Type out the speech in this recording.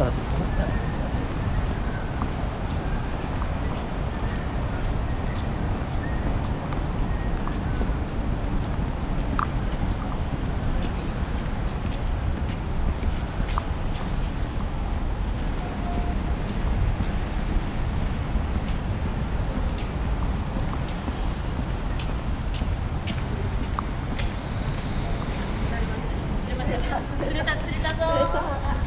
さって思ったんですよね。釣れたぞー。